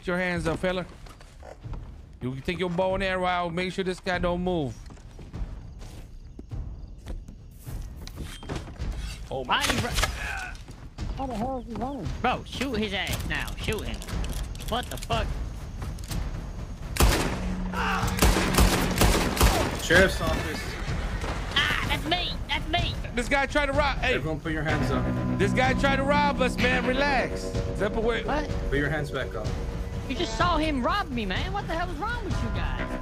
Put your hands up, fella. You can take your bow and arrow out. Make sure this guy don't move. Oh my. How the hell is he running? Bro, shoot his ass now. Shoot him. What the fuck? Sheriff's office. Ah, that's me. That's me. This guy tried to rob. Hey. Everyone put your hands up. This guy tried to rob us, man. Relax. Step away. What? Put your hands back up. You just saw him rob me, man. What the hell is wrong with you guys?